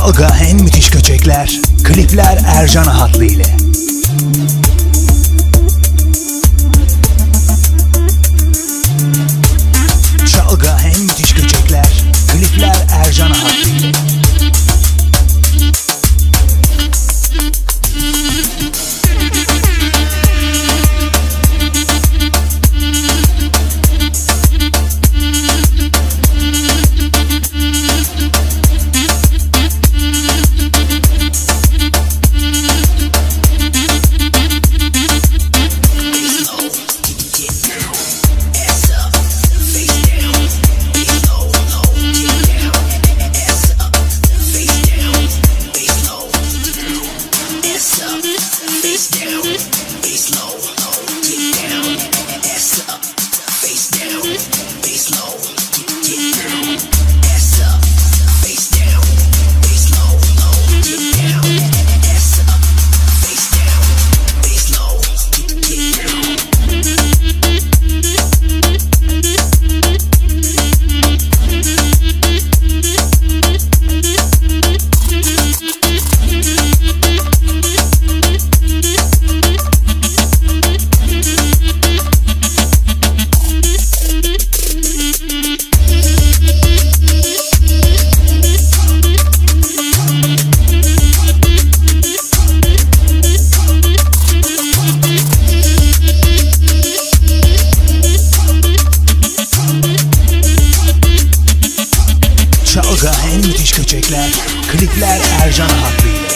Dalga en müthiş köçekler, klipler Ercan Ahatlı ile. Dalga en müthiş köçekler, klipler Ercan Ahatlı ile. Çalga en müthiş köçekler, klipler Ercan Ahatlı ile.